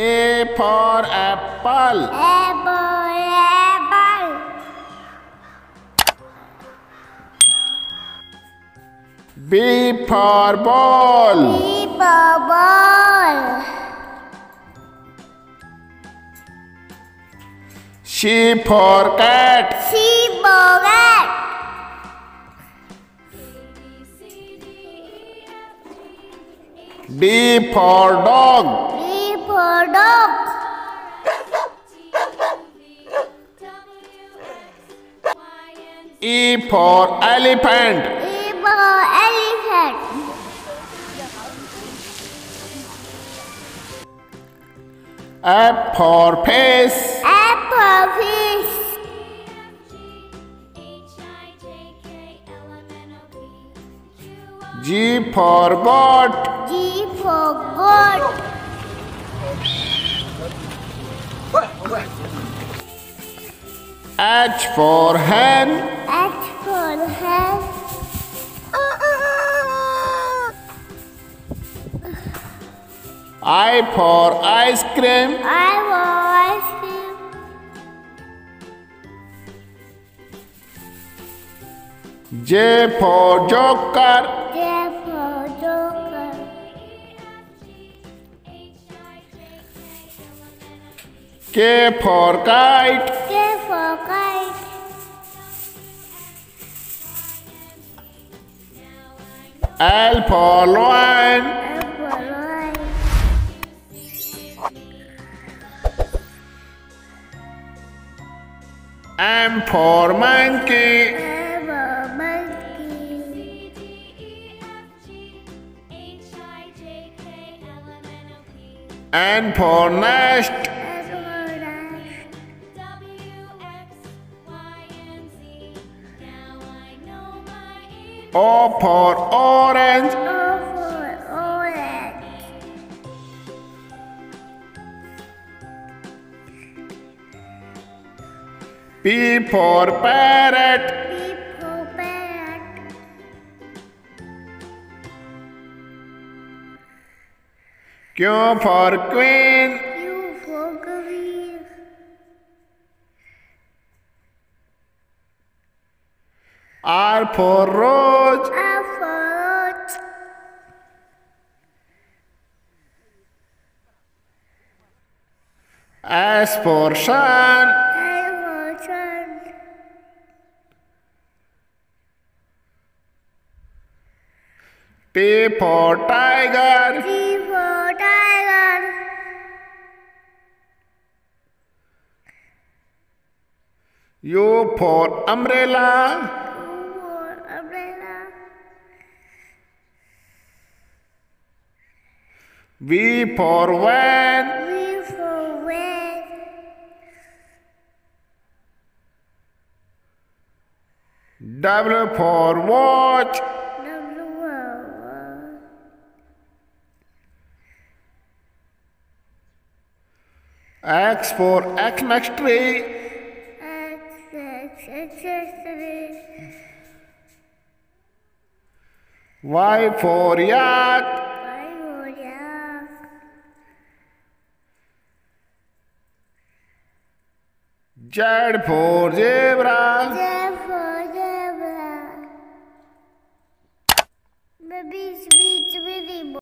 A for apple. A for apple. B for ball. B for ball. C for cat. C for cat. D for dog. D for dog. E for elephant. E for elephant. F for face. F for face. G for goat. G for God. H for hand. H for hand. I for ice cream. I for ice cream. J for joker. J for joker. K for kite. K for kite. L for lion. L for lion. M for monkey. M for monkey. N for nest. O for orange. O for orange. P for parrot. P for parrot. Q for queen. Q for queen. R for rose. R for rose. S for sun. S for sun. T for tiger. T for tiger. U for umbrella. V for van. V for van. W for watch. W for watch. X for accessory. X for accessory. Y for yacht. Z for zebra. Z for zebra. Baby, sweet, baby.